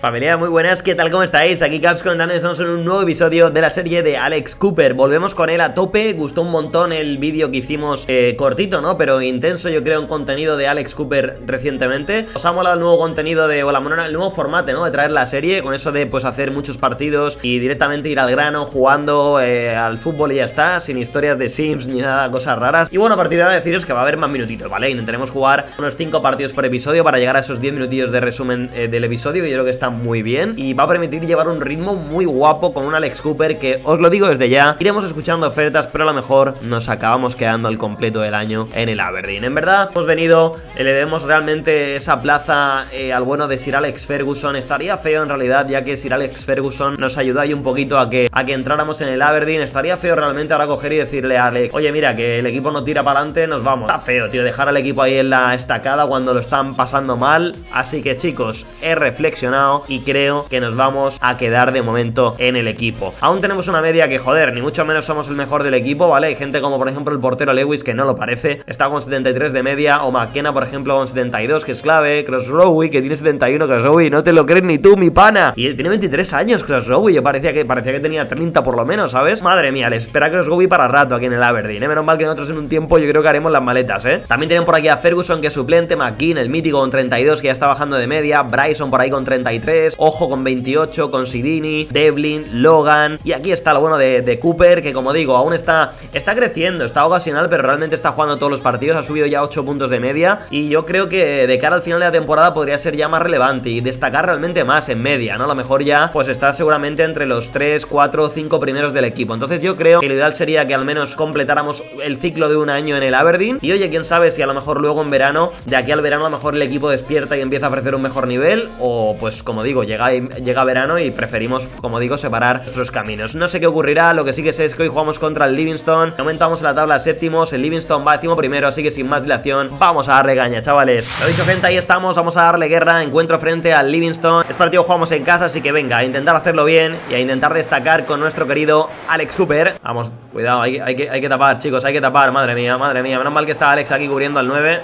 Familia, muy buenas, ¿qué tal? ¿Cómo estáis? Aquí Caps comentando, estamos en un nuevo episodio de la serie de Alex Cooper. Volvemos con él a tope, gustó un montón el vídeo que hicimos cortito, ¿no? Pero intenso, yo creo, en contenido de Alex Cooper recientemente. Os ha molado el nuevo contenido de, el nuevo formato, ¿no? De traer la serie, con eso de pues hacer muchos partidos y directamente ir al grano, jugando al fútbol y ya está, sin historias de Sims ni nada, cosas raras. Y bueno, a partir de ahora deciros que va a haber más minutitos, ¿vale? Intentaremos jugar unos 5 partidos por episodio para llegar a esos 10 minutillos de resumen del episodio, que yo creo que está muy bien y va a permitir llevar un ritmo muy guapo con un Alex Cooper que, os lo digo desde ya, iremos escuchando ofertas, pero a lo mejor nos acabamos quedando al completo del año en el Aberdeen. En verdad, hemos venido, le debemos realmente esa plaza al bueno de Sir Alex Ferguson. Estaría feo en realidad, ya que Sir Alex Ferguson nos ayudó ahí un poquito a que entráramos en el Aberdeen. Estaría feo realmente ahora coger y decirle a Alex, oye mira, que el equipo no tira para adelante, nos vamos. Está feo, tío, dejar al equipo ahí en la estacada cuando lo están pasando mal. Así que chicos, he reflexionado y creo que nos vamos a quedar de momento en el equipo. Aún tenemos una media que, joder, ni mucho menos somos el mejor del equipo, ¿vale? Hay gente como, por ejemplo, el portero Lewis, que no lo parece, está con 73 de media, o McKenna, por ejemplo, con 72, que es clave, Crossrowy, que tiene 71, Crossrowy, no te lo crees ni tú, mi pana. Y él tiene 23 años, Crossrowy, yo parecía que tenía 30 por lo menos, ¿sabes? Madre mía, le espera Crossrowy para rato aquí en el Aberdeen, ¿eh? Menos mal que nosotros en un tiempo yo creo que haremos las maletas, ¿eh? También tienen por aquí a Ferguson, que es suplente, McKean, el mítico, con 32, que ya está bajando de media, Bryson por ahí con 33, Ojo con 28, con Sidini, Devlin, Logan. Y aquí está lo bueno de Cooper, que como digo, aún está creciendo, está ocasional, pero realmente está jugando todos los partidos. Ha subido ya 8 puntos de media y yo creo que de cara al final de la temporada podría ser ya más relevante y destacar realmente más en media, ¿no? A lo mejor ya pues está seguramente entre los 3, 4, 5 primeros del equipo. Entonces yo creo que lo ideal sería que al menos completáramos el ciclo de un año en el Aberdeen. Y oye, quién sabe si a lo mejor luego en verano, de aquí al verano a lo mejor el equipo despierta y empieza a ofrecer un mejor nivel, o pues como digo, llega verano y preferimos, como digo, separar nuestros caminos. No sé qué ocurrirá, lo que sí que sé es que hoy jugamos contra el Livingston, aumentamos la tabla a séptimos, el Livingston va a 11º, así que sin más dilación, vamos a darle caña, chavales. Lo dicho, gente, ahí estamos, vamos a darle guerra, encuentro frente al Livingston. Este partido jugamos en casa, así que venga, a intentar hacerlo bien y a intentar destacar con nuestro querido Alex Cooper. Vamos, cuidado, hay que tapar, chicos, hay que tapar, madre mía, menos mal que está Alex aquí cubriendo al 9,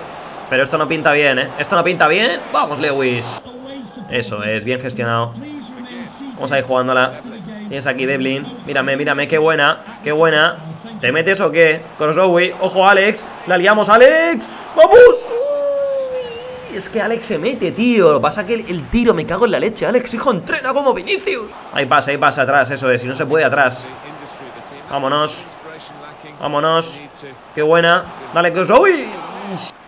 pero esto no pinta bien, ¿eh? Esto no pinta bien, vamos Lewis. Eso es, bien gestionado. Vamos a ir jugándola. Tienes aquí Devlin, mírame, mírame, qué buena, qué buena. ¿Te metes o qué? Crossrowy, ojo Alex, la liamos Alex. ¡Vamos! ¡Uy! Es que Alex se mete, tío. Lo pasa que el tiro, me cago en la leche. Alex, hijo, entrena como Vinicius. Ahí pasa atrás, eso es, si no se puede atrás. Vámonos. Vámonos. Qué buena. Dale, Crossrowy.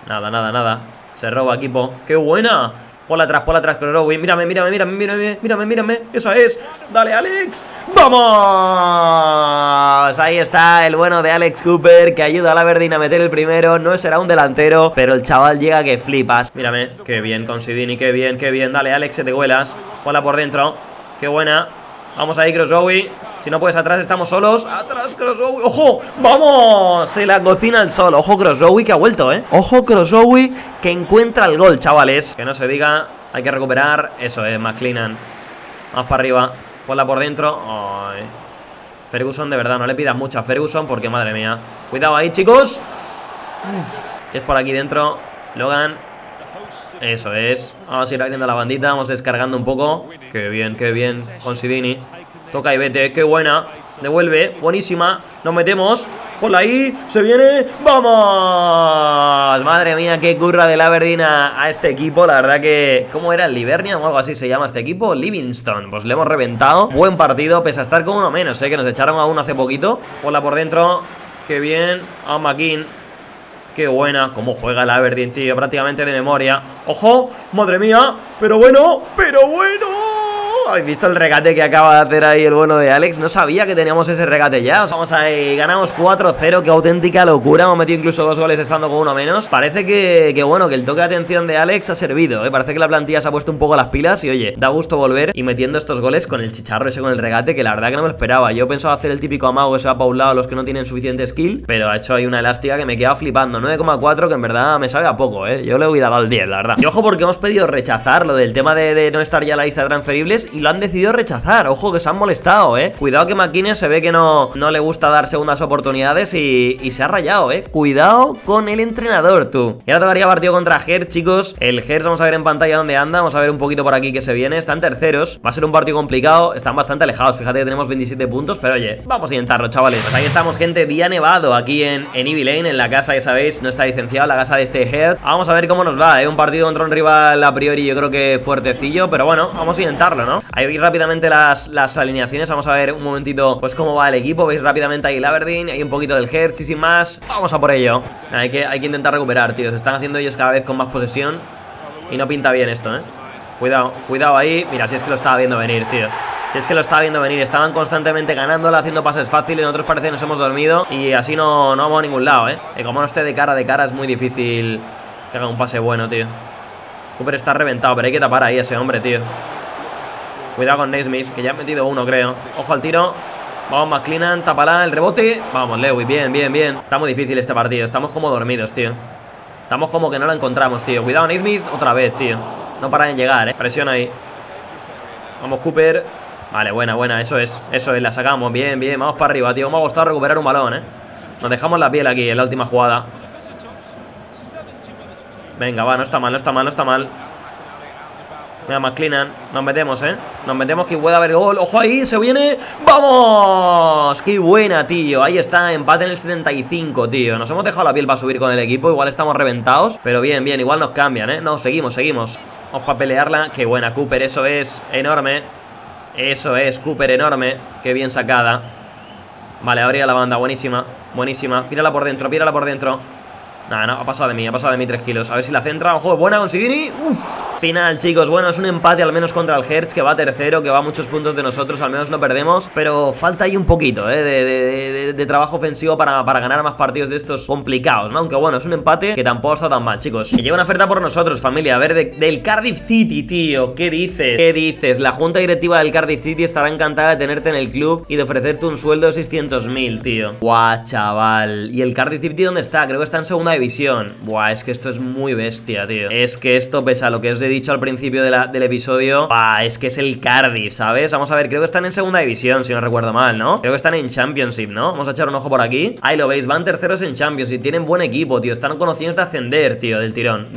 Nada, nada, nada. Se roba, equipo. Qué buena. Por atrás, Crossrowy. Mírame, mírame, mírame, mírame, mírame, mírame. Eso es. Dale, Alex. ¡Vamos! Ahí está el bueno de Alex Cooper, que ayuda al Aberdeen a meter el primero. No será un delantero, pero el chaval llega que flipas. Mírame. Qué bien con Sidini, qué bien, qué bien. Dale, Alex, se te huelas. Ponla por dentro. Qué buena. Vamos ahí, Crossrowy. Si no puedes atrás, estamos solos. Atrás, Crossrowy. ¡Ojo! ¡Vamos! Se la cocina el sol. Ojo, Crossrowy, que ha vuelto, ¿eh? Ojo, Crossrowy, que encuentra el gol, chavales. Que no se diga. Hay que recuperar. Eso es, McLennan. Vamos para arriba. Ponla por dentro. Ay. Ferguson, de verdad, no le pidas mucho a Ferguson porque, madre mía. Cuidado ahí, chicos. Es por aquí dentro. Logan. Eso es. Vamos a ir abriendo la bandita. Vamos descargando un poco. Qué bien, qué bien. Con Sidini. Toca y vete, qué buena. Devuelve, buenísima. Nos metemos. Ponla ahí, se viene. ¡Vamos! Madre mía, qué curra del Aberdeen a este equipo. La verdad que, ¿cómo era? ¿Livernia o algo así se llama este equipo? Livingston. Pues le hemos reventado. Buen partido, pese a estar con uno menos, que nos echaron a uno hace poquito. Ponla por dentro. Qué bien. A McKean. Qué buena. Cómo juega el Aberdeen, tío. Prácticamente de memoria. ¡Ojo! ¡Madre mía! ¡Pero bueno! ¡Pero bueno! ¿Habéis visto el regate que acaba de hacer ahí el bueno de Alex? No sabía que teníamos ese regate ya. O sea, vamos ahí, ganamos 4-0. Qué auténtica locura. Hemos metido incluso 2 goles estando con uno menos. Parece que bueno, que el toque de atención de Alex ha servido, ¿eh? Parece que la plantilla se ha puesto un poco las pilas y oye, da gusto volver y metiendo estos goles con el chicharro ese, con el regate, que la verdad que no me lo esperaba. Yo pensaba hacer el típico amago que se va para un lado a los que no tienen suficiente skill, pero ha hecho ahí una elástica que me queda flipando. 9,4, que en verdad me sabe a poco, ¿eh? Yo le hubiera dado el 10, la verdad. Y ojo, porque hemos pedido rechazar lo del tema de no estar ya en la lista de transferibles. y lo han decidido rechazar. Ojo, que se han molestado, ¿eh? Cuidado, que McInnes se ve que no le gusta dar segundas oportunidades y se ha rayado, ¿eh? Cuidado con el entrenador, tú. Y ahora tocaría partido contra Hearts, chicos. El Hearts, vamos a ver en pantalla dónde anda. Vamos a ver un poquito por aquí que se viene. Están terceros. Va a ser un partido complicado. Están bastante alejados. Fíjate que tenemos 27 puntos. Pero oye, vamos a intentarlo, chavales. Pues ahí estamos, gente. Día nevado aquí en Ivy Lane, en la casa, ya sabéis. No está licenciado la casa de este Hearts. Vamos a ver cómo nos va, ¿eh? Un partido contra un rival a priori yo creo que fuertecillo. Pero bueno, vamos a intentarlo, ¿no? Ahí veis rápidamente las alineaciones. Vamos a ver un momentito pues cómo va el equipo. Veis rápidamente ahí el Aberdeen, hay un poquito del Hearts y sin más. Vamos a por ello. Hay que intentar recuperar, tío. Se están haciendo ellos cada vez con más posesión y no pinta bien esto, ¿eh? Cuidado, cuidado ahí. Mira, si es que lo estaba viendo venir, tío. Si es que lo estaba viendo venir. Estaban constantemente ganándola, haciendo pases fáciles. Nosotros parece que nos hemos dormido y así no vamos a ningún lado, ¿eh? Y como no esté de cara es muy difícil que haga un pase bueno, tío. Cooper está reventado, pero hay que tapar ahí a ese hombre, tío. Cuidado con Naismith, que ya ha metido uno, creo. Ojo al tiro. Vamos, McLennan, tapala el rebote. Vamos, Lewy, bien, bien, bien. Está muy difícil este partido, estamos como dormidos, tío. Estamos como que no la encontramos, tío. Cuidado, Naismith, otra vez, tío. No paran en llegar, ¿eh? Presión ahí. Vamos, Cooper. Vale, buena, buena, eso es, la sacamos. Bien, bien, vamos para arriba, tío. Me ha costado recuperar un balón, ¿eh? Nos dejamos la piel aquí en la última jugada. Venga, va, no está mal, no está mal, no está mal. Mira, McLennan, nos metemos, ¿eh? Nos metemos, que puede haber gol. ¡Ojo ahí! ¡Se viene! ¡Vamos! ¡Qué buena, tío! Ahí está, empate en el 75, tío. Nos hemos dejado la piel para subir con el equipo. Igual estamos reventados, pero bien, bien. Igual nos cambian, ¿eh? No, seguimos. Vamos para pelearla. ¡Qué buena, Cooper! Eso es, enorme. Eso es, Cooper, enorme. ¡Qué bien sacada! Vale, abría la banda. Buenísima, buenísima. Pírala por dentro, pírala por dentro. Nada, no, ha pasado de mí 3 kilos. A ver si la centra, ojo, buena con Sidini. Uff. Final, chicos, bueno, es un empate al menos contra el Hearts, que va tercero, que va a muchos puntos de nosotros. Al menos no perdemos, pero falta ahí un poquito, de trabajo ofensivo para ganar más partidos de estos complicados, ¿no? Aunque bueno, es un empate que tampoco está tan mal, chicos. Que llega una oferta por nosotros, familia, a ver, del Cardiff City, tío. ¿Qué dices? ¿Qué dices? La junta directiva del Cardiff City estará encantada de tenerte en el club y de ofrecerte un sueldo de 600.000, tío. Guau, chaval. ¿Y el Cardiff City dónde está? Creo que está en segunda división. Buah, es que esto es muy bestia, tío. Es que esto, pese a lo que os he dicho al principio del episodio, buah, es que es el Cardiff, ¿sabes? Vamos a ver, creo que están en segunda división, si no recuerdo mal, ¿no? Creo que están en Championship, ¿no? Vamos a echar un ojo por aquí. Ahí lo veis, van terceros en Championship. Tienen buen equipo, tío. Están con opciones de ascender, tío, del tirón.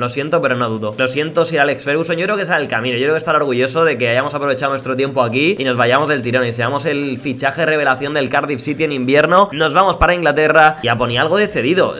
Lo siento, pero no dudo. Lo siento, si Alex Ferguson, yo creo que es el camino. Yo creo que estará orgulloso de que hayamos aprovechado nuestro tiempo aquí y nos vayamos del tirón y seamos el fichaje revelación del Cardiff City en invierno. Nos vamos para Inglaterra y a poner algo de cedido.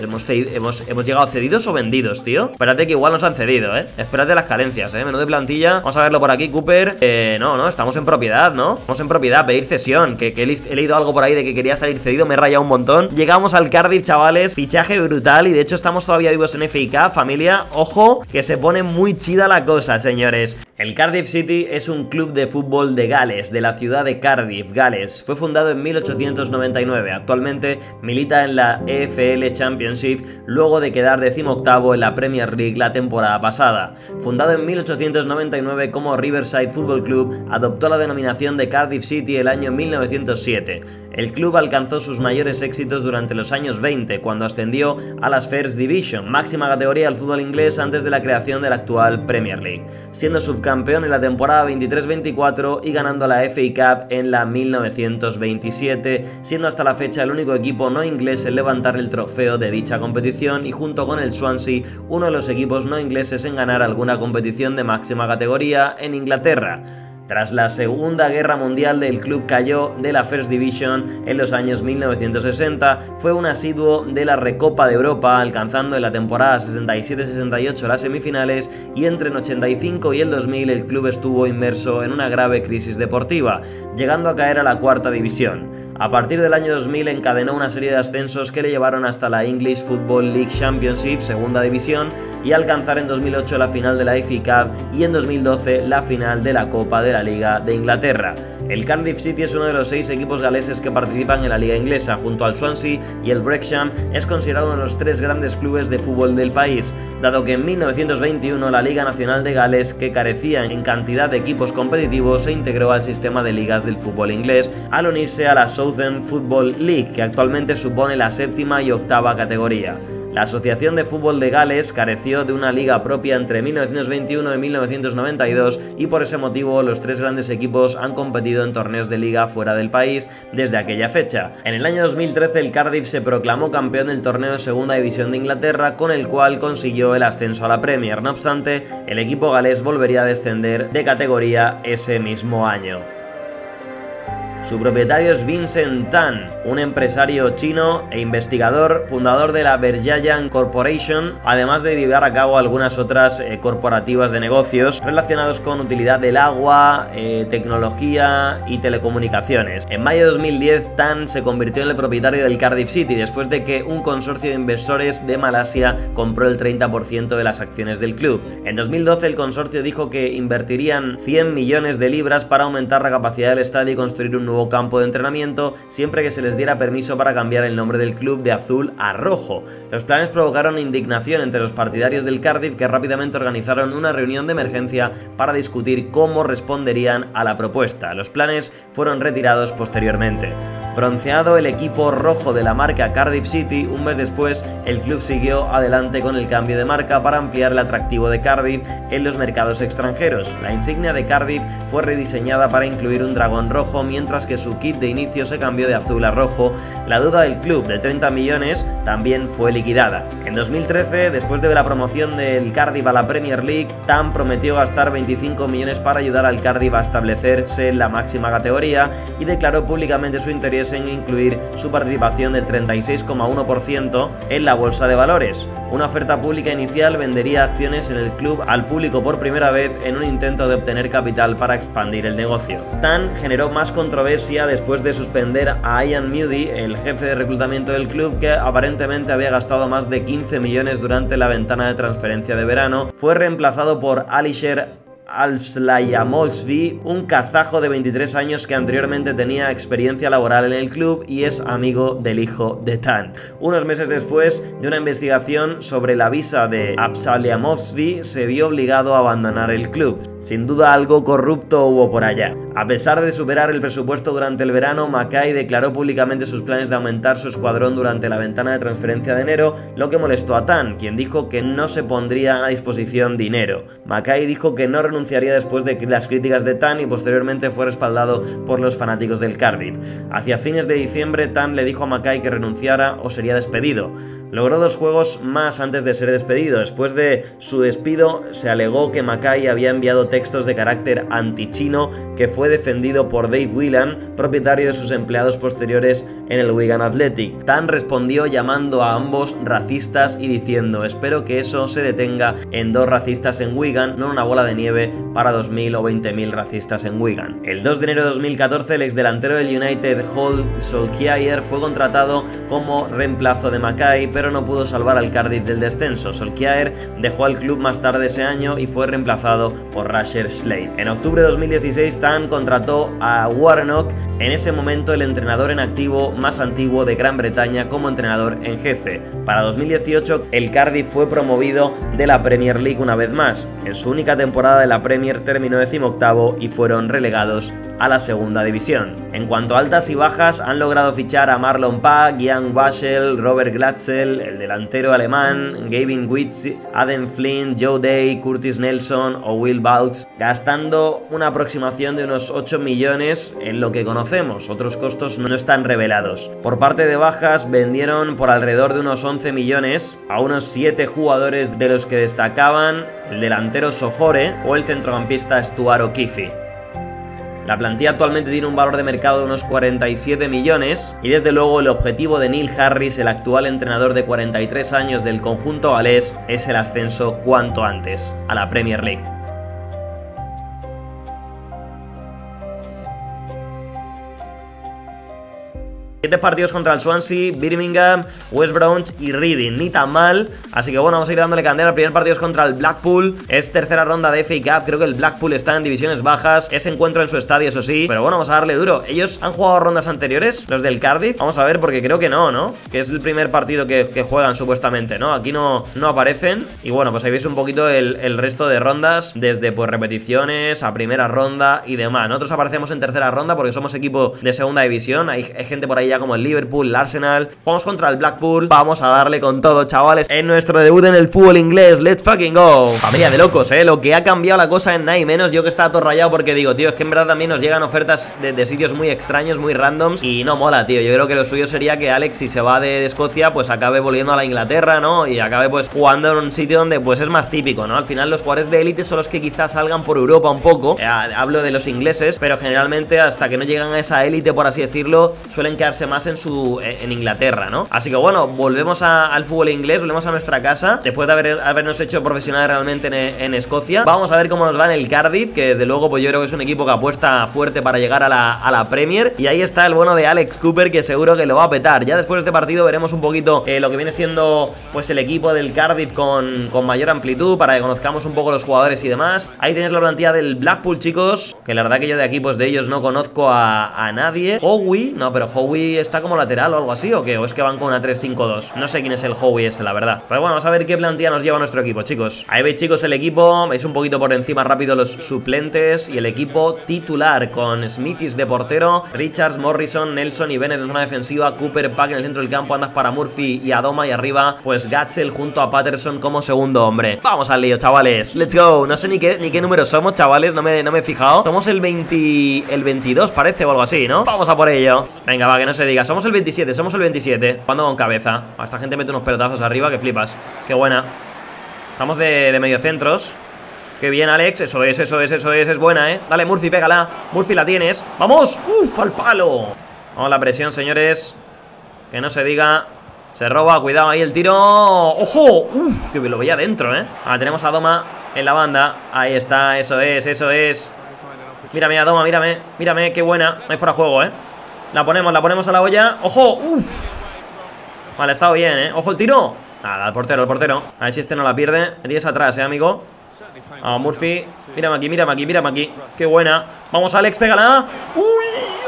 Hemos llegado cedidos o vendidos, tío. Espérate, que igual nos han cedido, ¿eh? Espérate las carencias, ¿eh? Menú de plantilla. Vamos a verlo por aquí, Cooper. No, estamos en propiedad, ¿no? Estamos en propiedad, pedir cesión. Que he leído algo por ahí de que quería salir cedido. Me he rayado un montón. Llegamos al Cardiff, chavales. Fichaje brutal. Y de hecho estamos todavía vivos en FA Cup, familia. Ojo, que se pone muy chida la cosa, señores. El Cardiff City es un club de fútbol de Gales, de la ciudad de Cardiff, Gales. Fue fundado en 1899. Actualmente milita en la EFL Championship, luego de quedar 18º en la Premier League la temporada pasada. Fundado en 1899 como Riverside Football Club, adoptó la denominación de Cardiff City el año 1907. El club alcanzó sus mayores éxitos durante los años 20, cuando ascendió a las First Division, máxima categoría del fútbol inglés antes de la creación de la actual Premier League, siendo subcampeón en la temporada 23-24 y ganando la FA Cup en la 1927, siendo hasta la fecha el único equipo no inglés en levantar el trofeo de dicha competición y junto con el Swansea, uno de los equipos no ingleses en ganar alguna competición de máxima categoría en Inglaterra. Tras la Segunda Guerra Mundial, el club cayó de la First Division en los años 1960, fue un asiduo de la Recopa de Europa, alcanzando en la temporada 67-68 las semifinales, y entre el 85 y el 2000 el club estuvo inmerso en una grave crisis deportiva, llegando a caer a la cuarta división. A partir del año 2000 encadenó una serie de ascensos que le llevaron hasta la English Football League Championship, segunda división, y alcanzar en 2008 la final de la FA Cup y en 2012 la final de la Copa de la Liga de Inglaterra. El Cardiff City es uno de los 6 equipos galeses que participan en la Liga Inglesa. Junto al Swansea y el Wrexham, es considerado uno de los 3 grandes clubes de fútbol del país, dado que en 1921 la Liga Nacional de Gales, que carecía en cantidad de equipos competitivos, se integró al sistema de ligas del fútbol inglés al unirse a la Southern Football League, que actualmente supone la 7ª y 8ª categoría. La Asociación de Fútbol de Gales careció de una liga propia entre 1921 y 1992 y por ese motivo los tres grandes equipos han competido en torneos de liga fuera del país desde aquella fecha. En el año 2013 el Cardiff se proclamó campeón del torneo de Segunda División de Inglaterra, con el cual consiguió el ascenso a la Premier. No obstante, el equipo galés volvería a descender de categoría ese mismo año. Su propietario es Vincent Tan, un empresario chino e investigador, fundador de la Berjayan Corporation, además de llevar a cabo algunas otras corporativas de negocios relacionados con utilidad del agua, tecnología y telecomunicaciones. En mayo de 2010, Tan se convirtió en el propietario del Cardiff City después de que un consorcio de inversores de Malasia compró el 30% de las acciones del club. En 2012, el consorcio dijo que invertirían 100 millones de libras para aumentar la capacidad del estadio y construir un nuevo campo de entrenamiento, siempre que se les diera permiso para cambiar el nombre del club de azul a rojo. Los planes provocaron indignación entre los partidarios del Cardiff, que rápidamente organizaron una reunión de emergencia para discutir cómo responderían a la propuesta. Los planes fueron retirados posteriormente. Bronceado el equipo rojo de la marca Cardiff City, un mes después el club siguió adelante con el cambio de marca para ampliar el atractivo de Cardiff en los mercados extranjeros. La insignia de Cardiff fue rediseñada para incluir un dragón rojo, mientras que su kit de inicio se cambió de azul a rojo. La deuda del club de 30 millones también fue liquidada. En 2013, después de la promoción del Cardiff a la Premier League, Tan prometió gastar 25 millones para ayudar al Cardiff a establecerse en la máxima categoría y declaró públicamente su interés en incluir su participación del 36,1% en la bolsa de valores. Una oferta pública inicial vendería acciones en el club al público por primera vez en un intento de obtener capital para expandir el negocio. Tan generó más controversia después de suspender a Ian Moody, el jefe de reclutamiento del club, que aparentemente había gastado más de 15 millones durante la ventana de transferencia de verano. Fue reemplazado por Alisher Alslayamovsky, un kazajo de 23 años que anteriormente tenía experiencia laboral en el club y es amigo del hijo de Tan. Unos meses después de una investigación sobre la visa de Alslayamovsky, se vio obligado a abandonar el club. Sin duda algo corrupto hubo por allá. A pesar de superar el presupuesto durante el verano, Mackay declaró públicamente sus planes de aumentar su escuadrón durante la ventana de transferencia de enero, lo que molestó a Tan, quien dijo que no se pondría a disposición dinero. Mackay dijo que no renunciaría después de las críticas de Tan y posteriormente fue respaldado por los fanáticos del Cardiff. Hacia fines de diciembre, Tan le dijo a Mackay que renunciara o sería despedido. Logró dos juegos más antes de ser despedido. Después de su despido, se alegó que Mackay había enviado textos de carácter antichino, que fue defendido por Dave Whelan, propietario de sus empleados posteriores en el Wigan Athletic. Tan respondió llamando a ambos racistas y diciendo: "Espero que eso se detenga en dos racistas en Wigan, no en una bola de nieve para 2.000 o 20.000 racistas en Wigan". El 2 de enero de 2014, el exdelantero del United, Ole Solskjær, fue contratado como reemplazo de Mackay, pero no pudo salvar al Cardiff del descenso. Solskjær dejó al club más tarde ese año y fue reemplazado por Russell Slade. En octubre de 2016, Tan contrató a Warnock, en ese momento el entrenador en activo más antiguo de Gran Bretaña, como entrenador en jefe. Para 2018, el Cardiff fue promovido de la Premier League una vez más. En su única temporada de la Premier terminó 18º y fueron relegados a la segunda división. En cuanto a altas y bajas, han logrado fichar a Marlon Pack, Jan Bachel, Robert Glatzer, el delantero alemán, Gavin Witz, Adam Flynn, Joe Day, Curtis Nelson o Will Bouts, gastando una aproximación de unos 8 millones en lo que conocemos. Otros costos no están revelados. Por parte de bajas, vendieron por alrededor de unos 11 millones a unos 7 jugadores, de los que destacaban el delantero Sohore o el centrocampista Stuart O'Keefe. La plantilla actualmente tiene un valor de mercado de unos 47 millones y desde luego el objetivo de Neil Harris, el actual entrenador de 43 años del conjunto galés, es el ascenso cuanto antes a la Premier League. Siete partidos contra el Swansea, Birmingham, West Brom y Reading, ni tan mal. Así que bueno, vamos a ir dándole candela. El primer partido es contra el Blackpool, es tercera ronda de FA Cup. Creo que el Blackpool está en divisiones bajas, ese encuentro en su estadio, eso sí, pero bueno, vamos a darle duro. ¿Ellos han jugado rondas anteriores, los del Cardiff? Vamos a ver, porque creo que no, ¿no? Que es el primer partido que juegan supuestamente, ¿no? Aquí no aparecen. Y bueno, pues ahí veis un poquito el resto de rondas, desde pues repeticiones a primera ronda y demás. Nosotros aparecemos en tercera ronda porque somos equipo de segunda división. Hay gente por ahí ya ya como el Liverpool, el Arsenal. Jugamos contra el Blackpool. Vamos a darle con todo, chavales, en nuestro debut en el fútbol inglés. Let's fucking go. Familia de locos, lo que ha cambiado la cosa en nada y menos. Yo que estaba todo rayado porque digo, tío, es que en verdad también nos llegan ofertas de sitios muy extraños, muy randoms, y no mola, tío. Yo creo que lo suyo sería que Alex, si se va de Escocia, pues acabe volviendo a la Inglaterra, ¿no? Y acabe pues jugando en un sitio donde pues es más típico, ¿no? Al final los jugadores de élite son los que quizás salgan por Europa un poco, hablo de los ingleses, pero generalmente hasta que no llegan a esa élite, por así decirlo, suelen quedarse más en Inglaterra, ¿no? Así que bueno, volvemos al fútbol inglés, volvemos a nuestra casa, después de habernos hecho profesionales realmente en Escocia. Vamos a ver cómo nos va en el Cardiff, que desde luego pues yo creo que es un equipo que apuesta fuerte para llegar a la Premier, y ahí está el bueno de Alex Cooper, que seguro que lo va a petar. Ya después de este partido veremos un poquito lo que viene siendo pues el equipo del Cardiff con mayor amplitud, para que conozcamos un poco los jugadores y demás. Ahí tenéis la plantilla del Blackpool, chicos, que la verdad que yo de aquí pues de ellos no conozco a nadie. Howie, no, pero Howie está como lateral o algo así, ¿o qué? O es que van con una 3-5-2. No sé quién es el Howie ese, la verdad. Pero bueno, vamos a ver qué plantilla nos lleva nuestro equipo, chicos. Ahí veis, chicos, el equipo. Es un poquito por encima rápido los suplentes y el equipo titular, con Smithis de portero, Richards, Morrison, Nelson y Bennett en zona defensiva, Cooper, Pack en el centro del campo, andas para Murphy y Adoma, y arriba pues Gachel junto a Patterson como segundo hombre. Vamos al lío, chavales. Let's go. No sé ni qué número somos, chavales, no me he fijado. Somos el 22 parece o algo así, ¿no? Vamos a por ello. Venga, va, que no se diga. Somos el 27, somos el 27. Jugando con cabeza. Esta gente mete unos pelotazos arriba que flipas. Qué buena. Estamos de mediocentros. Qué bien, Alex. Eso es, eso es, eso es. Es buena, ¿eh? Dale, Murphy, pégala. Murphy, la tienes. ¡Vamos! ¡Uf! ¡Al palo! Vamos, la presión, señores. Que no se diga. Se roba, cuidado ahí el tiro. ¡Ojo! ¡Uf! Que me lo veía dentro, ¿eh? Ah, tenemos a Doma en la banda. Ahí está, eso es, eso es. Mírame, Adoma, mírame. Mírame, qué buena. No hay fuera de juego, ¿eh? La ponemos a la olla. ¡Ojo! ¡Uf! Vale, ha estado bien, ¿eh? ¡Ojo el tiro! Nada, al portero. A ver si este no la pierde. Me tienes atrás, amigo. Ah, Murphy. Mírame aquí. ¡Qué buena! ¡Vamos, Alex! ¡Pégala! ¡Uy!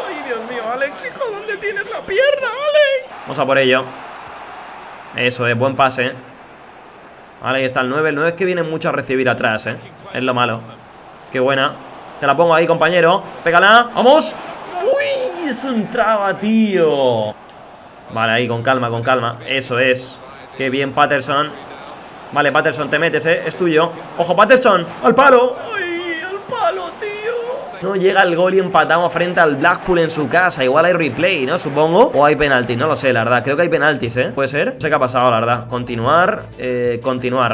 ¡Ay, Dios mío, Alex! ¡Hijo, dónde tienes la pierna, Alex! Vamos a por ello. Eso es, buen pase. Vale, ahí está el 9. El 9 es que viene mucho a recibir atrás, ¿eh? Es lo malo. ¡Qué buena! Te la pongo ahí, compañero. ¡Pégala! ¡Vamos! ¡Uy! Eso entraba, tío. Vale, ahí, con calma. Eso es. Qué bien, Patterson. Vale, Patterson, te metes, ¿eh? Es tuyo. ¡Ojo, Patterson! ¡Al palo! ¡Ay, al palo, tío! No llega el gol y empatamos frente al Blackpool en su casa. Igual hay replay, ¿no? Supongo. O hay penaltis, no lo sé, la verdad. Creo que hay penaltis, ¿eh? Puede ser. No sé qué ha pasado, la verdad. Continuar.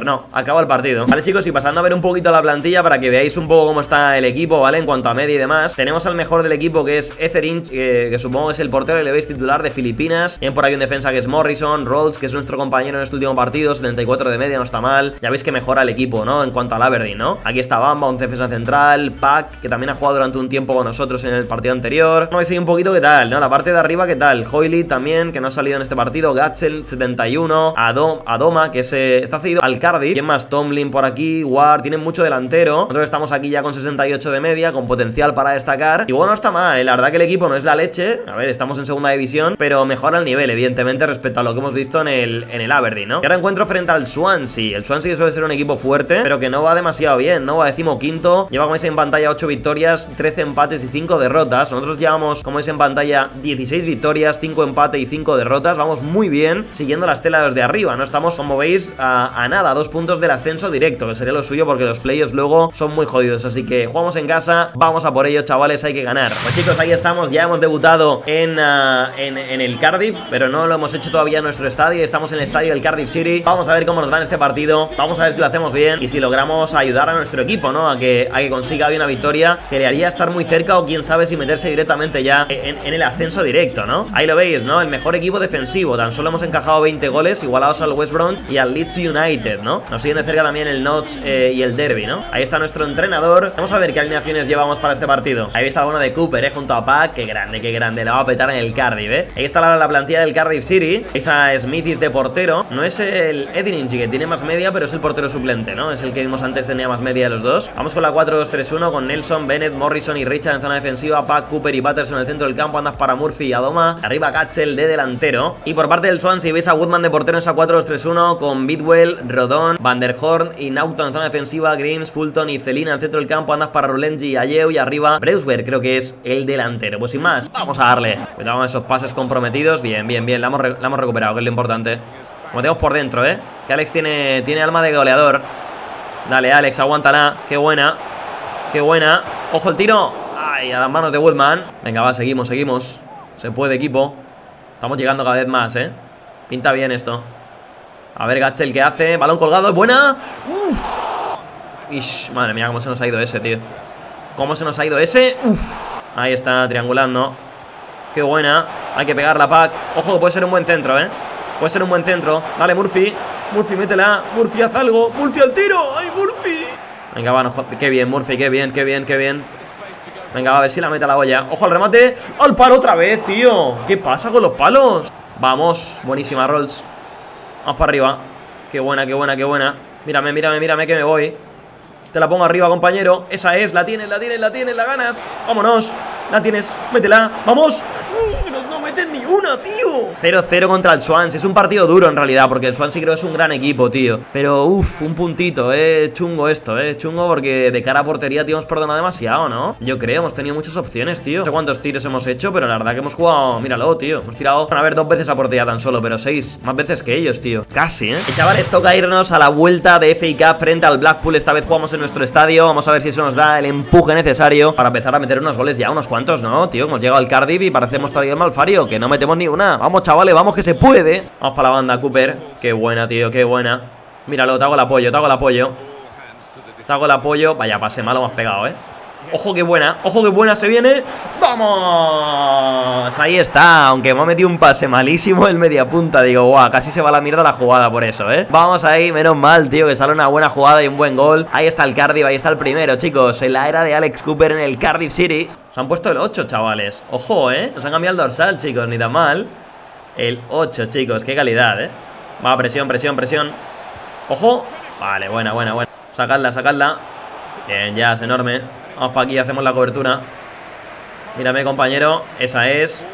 No, acaba el partido. Vale, chicos, y pasando a ver un poquito la plantilla para que veáis un poco cómo está el equipo, ¿vale? En cuanto a media y demás. Tenemos al mejor del equipo, que es Etherin, que supongo que es el portero y le veis titular, de Filipinas. Tienen por ahí un defensa que es Morrison, Rhodes, que es nuestro compañero en este último partido, 74 de media, no está mal. Ya veis que mejora el equipo, ¿no? En cuanto al Aberdeen, ¿no? Aquí está Bamba, un defensa central, Pack, que también ha jugado durante un tiempo con nosotros en el partido anterior. Vamos a ver un poquito qué tal, ¿no? La parte de arriba, ¿qué tal? Hoyley también, que no ha salido en este partido. Gatchel, 71. Adoma, que se está cedido al Cardiff. ¿Quién más? Tomlin por aquí. Ward, tienen mucho delantero. Nosotros estamos aquí ya con 68 de media, con potencial para destacar. Y bueno, no está mal, ¿eh? La verdad que el equipo no es la leche. A ver, estamos en segunda división, pero mejora el nivel, evidentemente, respecto a lo que hemos visto en el Aberdeen, ¿no? Y ahora encuentro frente al Swansea. El Swansea suele ser un equipo fuerte, pero que no va demasiado bien, ¿no? Va decimoquinto. Lleva, como veis en pantalla, 8 victorias, 13 empates y 5 derrotas. Nosotros llevamos, como veis en pantalla, 16 victorias, 5 empates y 5 derrotas. Vamos muy bien, siguiendo las telas de arriba, ¿no? Estamos, como veis, a nada, a 2 puntos del ascenso directo, que sería lo suyo, porque los playoffs luego son muy jodidos. Así que jugamos en casa, vamos a por ello, chavales, hay que ganar. Pues chicos, ahí estamos, ya hemos debutado en el Cardiff, pero no lo hemos hecho todavía en nuestro estadio. Estamos en el estadio del Cardiff City. Vamos a ver cómo nos va en este partido, vamos a ver si lo hacemos bien y si logramos ayudar a nuestro equipo, ¿no? A que consiga hoy una victoria que le haría estar muy cerca, o quién sabe si meterse directamente ya en el ascenso directo, ¿no? Ahí lo veis, ¿no? El mejor equipo defensivo, tan solo hemos encajado 20 goles, igualados al West Brom y al Leeds United, ¿no? Nos siguen de cerca también el Notts y el Derby, ¿no? Ahí está nuestro entrenador. Vamos a ver qué alineaciones llevamos para este partido. Ahí veis alguno de Cooper, junto a Pack. Qué grande, la va a petar en el Cardiff, ¿eh? Ahí está la plantilla del Cardiff City. Esa Smithis de portero. No es el Edininji, que tiene más media, pero es el portero suplente, ¿no? Es el que vimos antes, tenía más media de los dos. Vamos con la 4-2-3-1 con Nelson, Bennett, Morrison y Richard en zona defensiva, Pack, Cooper y Patterson en el centro del campo, andas para Murphy y Adoma, arriba Gatchel de delantero. Y por parte del Swansea veis a Woodman de portero en esa 4-2-3-1 con Bidwell, Rodón, Van der Horn y Naughton en zona defensiva, Grims, Fulton y Celina en el centro del campo, andas para Rulengi y Ayeu y arriba Breuswer, creo que es el delantero. Pues sin más, vamos a darle. Cuidado con esos pases comprometidos, bien, bien, bien, la hemos recuperado, que es lo importante. Como tenemos por dentro, que Alex tiene alma de goleador. Dale, Alex, aguántala. Qué buena, qué buena. Ojo el tiro. Ay, a las manos de Woodman. Venga, va, seguimos, seguimos. Se puede, equipo. Estamos llegando cada vez más, Pinta bien esto. A ver, Gatchel, ¿qué hace? Balón colgado, es buena. Uf. Ish, madre mía, cómo se nos ha ido ese, tío. Cómo se nos ha ido ese. Uf. Ahí está, triangulando. Qué buena. Hay que pegar la Pack. Ojo, puede ser un buen centro, Puede ser un buen centro. Dale, Murphy. Murphy, métela. Murphy, haz algo. Murphy al tiro. ¡Ay, Murphy! Venga, va, qué bien, Murphy, qué bien, qué bien, qué bien. Venga, va, a ver si la mete a la olla. Ojo al remate. ¡Al palo otra vez, tío! ¿Qué pasa con los palos? Vamos. Buenísima, Rolls. Vamos para arriba. Qué buena, qué buena, qué buena. Mírame, mírame, mírame que me voy. Te la pongo arriba, compañero. Esa es. La tienes, la tienes, la tienes. La ganas. Vámonos. La tienes. Métela. ¡Vamos! ¡Uf! No meten ni una, tío. 0-0 contra el Swansea. Es un partido duro en realidad, porque el Swansea creo que es un gran equipo, tío. Pero, uff, un puntito. Chungo esto, Chungo porque de cara a portería, tío, hemos perdonado demasiado, ¿no? Yo creo, hemos tenido muchas opciones, tío. No sé cuántos tiros hemos hecho, pero la verdad que hemos jugado... Míralo, tío. Hemos tirado, a ver, 2 veces a portería tan solo, pero 6 más veces que ellos, tío. Casi, Chavales, toca irnos a la vuelta de FA Cup frente al Blackpool. Esta vez jugamos en nuestro estadio. Vamos a ver si eso nos da el empuje necesario para empezar a meter unos goles ya, unos cuantos, ¿no, tío? Hemos llegado al Cardiff y parecemos traído mal Fario, que no metemos ni una. Vamos, chavales, vamos que se puede. Vamos para la banda, Cooper. Qué buena, tío, qué buena. Míralo, te hago el apoyo, te hago el apoyo. Te hago el apoyo. Vaya, pase malo, hemos pegado, ojo, qué buena se viene. ¡Vamos! Ahí está, aunque me ha metido un pase malísimo el mediapunta. Digo, guau, casi se va a la mierda la jugada por eso, Vamos ahí, menos mal, tío, que sale una buena jugada y un buen gol. Ahí está el Cardiff, ahí está el primero, chicos. En la era de Alex Cooper en el Cardiff City. Nos han puesto el 8, chavales. Ojo, Nos han cambiado el dorsal, chicos, ni tan mal. El 8, chicos, qué calidad, Va, presión, presión, presión. Ojo. Vale, buena, buena, buena. Sacadla, sacadla. Bien, ya, es enorme. Vamos para aquí, hacemos la cobertura. Mírame, compañero. Esa es.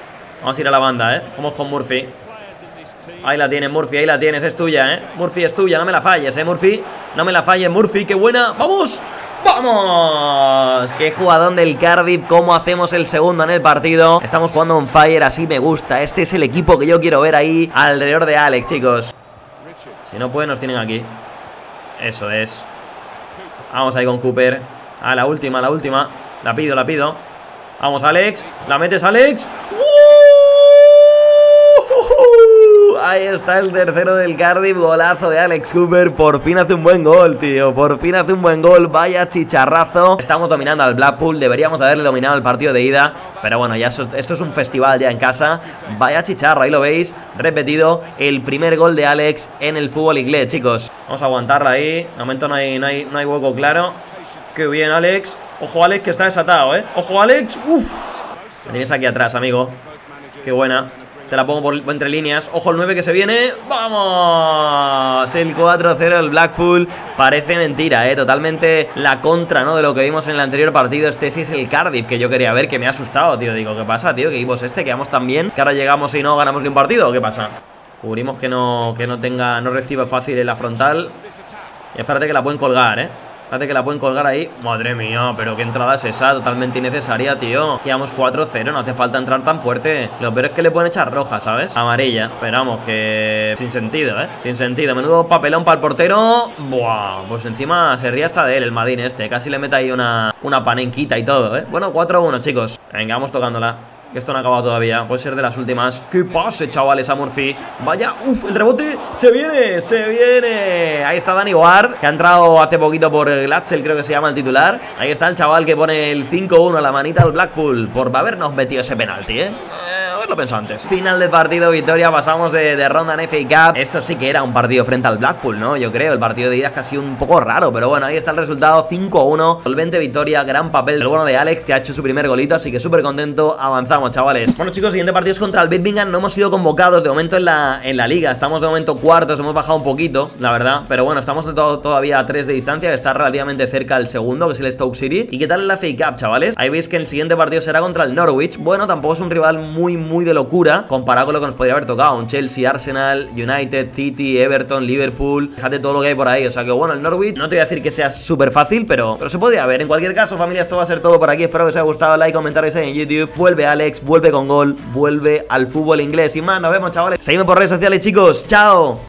Vamos a ir a la banda, Vamos con Murphy. Ahí la tienes, Murphy, ahí la tienes. Es tuya, Murphy es tuya, no me la falles, Murphy. No me la falles, Murphy, qué buena. ¡Vamos! ¡Vamos! ¡Qué jugadón del Cardiff! ¿Cómo hacemos el segundo en el partido? Estamos jugando on fire, así me gusta. Este es el equipo que yo quiero ver ahí alrededor de Alex, chicos. Si no pueden, nos tienen aquí. Eso es. Vamos ahí con Cooper. Ah, la última, la última. La pido, la pido. Vamos, Alex. La metes, Alex. Ahí está el tercero del Cardiff. Golazo de Alex Cooper. Por fin hace un buen gol, tío. Por fin hace un buen gol. Vaya chicharrazo. Estamos dominando al Blackpool. Deberíamos haberle dominado el partido de ida. Pero bueno, ya esto es un festival ya en casa. Vaya chicharro. Ahí lo veis. Repetido. El primer gol de Alex en el fútbol inglés, chicos. Vamos a aguantarla ahí. De momento no hay hueco claro. Qué bien, Alex. Ojo, Alex, que está desatado, Ojo, Alex. Uf. Me tienes aquí atrás, amigo. Qué buena. Te la pongo por entre líneas. Ojo el 9 que se viene. ¡Vamos! El 4-0 del Blackpool. Parece mentira, Totalmente la contra, ¿no? De lo que vimos en el anterior partido. Este sí es el Cardiff que yo quería ver. Que me ha asustado, tío. Digo, ¿qué pasa, tío? ¿Qué equipo es este? ¿Quedamos tan bien? ¿Que ahora llegamos y no ganamos ni un partido? ¿O qué pasa? Cubrimos que no reciba fácil en la frontal. Y espérate que la pueden colgar, Fíjate que la pueden colgar ahí. Madre mía, pero qué entrada es esa. Totalmente innecesaria, tío. Llevamos 4-0, no hace falta entrar tan fuerte. Lo peor es que le pueden echar roja, ¿sabes? Amarilla. Pero vamos, que... sin sentido, Sin sentido. Menudo papelón para el portero. Buah. Pues encima se ría hasta de él, el Madín este. Casi le mete ahí una panenquita y todo, Bueno, 4-1, chicos. Venga, vamos tocándola. Que esto no ha acabado todavía. Puede ser de las últimas. ¡Qué pase, chavales, a Murphy! Vaya, uff, el rebote. ¡Se viene! ¡Se viene! Ahí está Danny Ward, que ha entrado hace poquito por Glatzel, creo que se llama el titular. Ahí está el chaval que pone el 5-1 a la manita al Blackpool por habernos metido ese penalti, haberlo pensado antes. Final de partido, victoria, pasamos de ronda en FA Cup. Esto sí que era un partido frente al Blackpool, ¿no? Yo creo, el partido de ida es casi un poco raro, pero bueno, ahí está el resultado, 5-1, solvente victoria, gran papel del bueno de Alex, que ha hecho su primer golito, así que súper contento, avanzamos, chavales. Bueno, chicos, siguiente partido es contra el Birmingham, no hemos sido convocados de momento en la liga, estamos de momento cuartos, hemos bajado un poquito, la verdad, pero bueno, estamos de todavía a 3 de distancia, está relativamente cerca el segundo, que es el Stoke City. ¿Y qué tal la FA Cup, chavales? Ahí veis que el siguiente partido será contra el Norwich. Bueno, tampoco es un rival muy de locura comparado con lo que nos podría haber tocado, un Chelsea, Arsenal, United, City, Everton, Liverpool, fíjate todo lo que hay por ahí, o sea que bueno, el Norwich, no te voy a decir que sea súper fácil, pero se podría ver. En cualquier caso, familia, esto va a ser todo por aquí, espero que os haya gustado, like, comentaros en YouTube, vuelve Alex, vuelve con gol, vuelve al fútbol inglés y más, nos vemos, chavales, seguidme por redes sociales, chicos, chao.